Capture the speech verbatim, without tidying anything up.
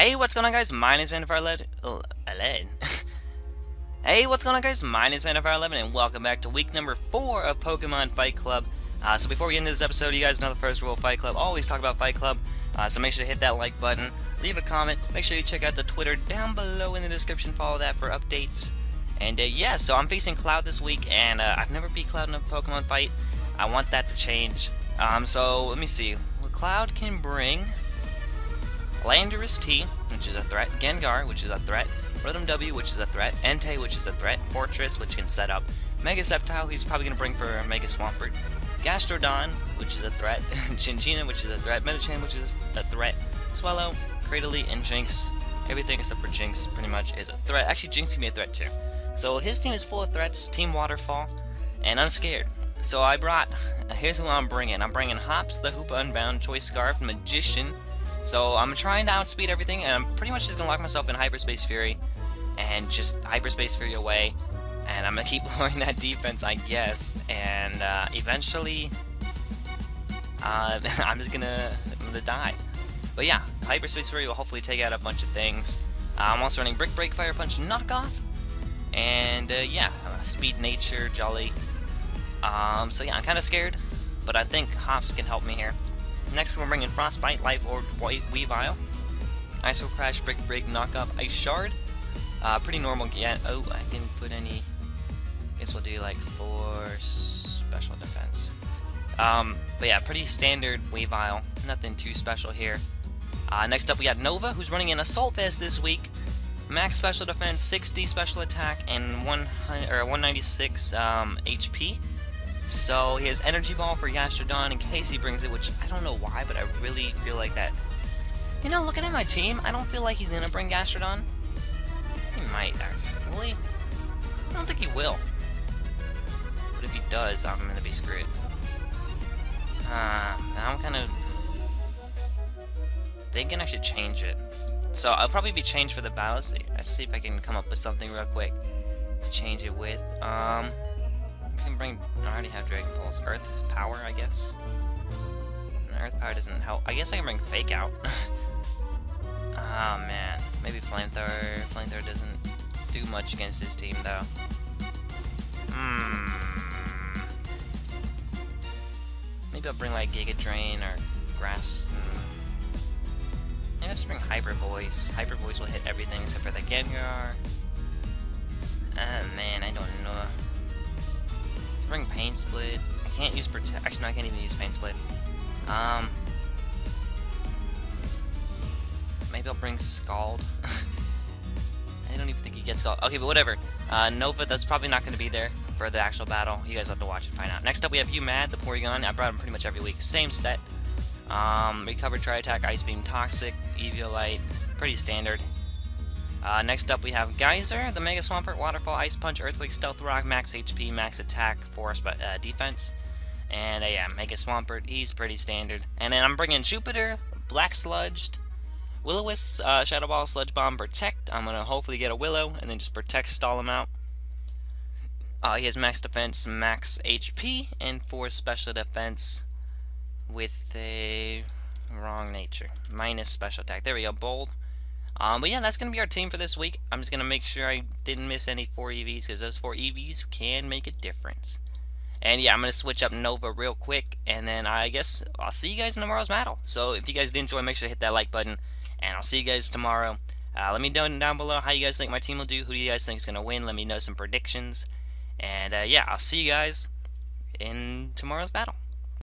Hey, what's going on, guys? My name is PandaFire eleven. Hey, what's going on, guys? My name is PandaFire eleven, and welcome back to week number four of Pokemon Fight Club. Uh, so before we get into this episode, you guys know the first rule of Fight Club. Always talk about Fight Club. Uh, so make sure to hit that like button, leave a comment, make sure you check out the Twitter down below in the description, follow that for updates. And uh, yeah, so I'm facing Cloud this week, and uh, I've never beat Cloud in a Pokemon fight. I want that to change. Um, so let me see. Well, Cloud can bring Landorus T, which is a threat, Gengar, which is a threat, Rotom W, which is a threat, Entei, which is a threat, Fortress, which can set up, Mega Sceptile, he's probably going to bring for Mega Swampert, Gastrodon, which is a threat, Jynxina, which is a threat, Medicham, which is a threat, Swellow, Cradily, and Jinx. Everything except for Jinx pretty much is a threat. Actually, Jinx can be a threat too. So his team is full of threats, Team Waterfall, and I'm scared. So I brought, here's who I'm bringing. I'm bringing Hops, the Hoopa Unbound, Choice Scarf, Magician. So I'm trying to outspeed everything, and I'm pretty much just going to lock myself in Hyperspace Fury, and just Hyperspace Fury away. And I'm going to keep lowering that defense, I guess, and uh, eventually, uh, I'm just going to I'm gonna die. But yeah, Hyperspace Fury will hopefully take out a bunch of things. Uh, I'm also running Brick Break, Fire Punch, Knock Off, and uh, yeah, uh, Speed Nature, Jolly. Um, so yeah, I'm kind of scared, but I think Hops can help me here. Next, we're bringing Frostbite, Life Orb, Weavile, Iso Crash, Brick Break, Knock Off, Ice Shard. Uh, pretty normal. Yeah. Oh, I didn't put any. I guess we'll do like four special defense. Um, but yeah, pretty standard Weavile. Nothing too special here. Uh, next up, we got Nova, who's running an Assault Vest this week. Max special defense, sixty special attack, and one hundred or one ninety-six um, H P. So he has Energy Ball for Gastrodon in case he brings it, which I don't know why, but I really feel like that. You know, looking at my team, I don't feel like he's gonna bring Gastrodon. He might actually. I don't think he will. But if he does, I'm gonna be screwed. Uh, now I'm kind of thinking I should change it. So I'll probably be changed for the battle. Let's see if I can come up with something real quick to change it with. Um, I can bring. I already have Dragon Pulse. Earth Power, I guess. And Earth Power doesn't help. I guess I can bring Fake Out. Ah, oh, man. Maybe Flamethrower. Flamethrower doesn't do much against his team, though. Hmm. Maybe I'll bring, like, Giga Drain or Grass. Maybe I'll just bring Hyper Voice. Hyper Voice will hit everything except for the Gengar. Ah, oh, man. I don't know. I'll bring Pain Split. I can't use Protect. Actually, no, I can't even use Pain Split. Um... Maybe I'll bring Scald. I don't even think he gets Scald. Okay, but whatever. Uh, Nova, that's probably not going to be there for the actual battle. You guys will have to watch and find out. Next up, we have UMad, the Porygon. I brought him pretty much every week. Same set. Um, Recover, Tri-Attack, Ice Beam, Toxic, Eviolite. Pretty standard. Uh, next up, we have Geyser, the Mega Swampert, Waterfall, Ice Punch, Earthquake, Stealth Rock, Max H P, Max Attack, Force uh, Defense. And uh, yeah, Mega Swampert. He's pretty standard. And then I'm bringing Jupiter, Black Sludged, Will-O-Wisp, uh, Shadow Ball, Sludge Bomb, Protect. I'm going to hopefully get a Willow, and then just Protect, stall him out. Uh, he has max defense, max H P, and four special defense with a wrong nature. Minus special attack. There we go, bold. Um, but yeah, that's going to be our team for this week. I'm just going to make sure I didn't miss any four E Vs, because those four E Vs can make a difference. And yeah, I'm going to switch up Nova real quick, and then I guess I'll see you guys in tomorrow's battle. So if you guys did enjoy, make sure to hit that like button. And I'll see you guys tomorrow. Uh, let me know down below how you guys think my team will do. Who do you guys think is going to win? Let me know some predictions. And uh, yeah, I'll see you guys in tomorrow's battle.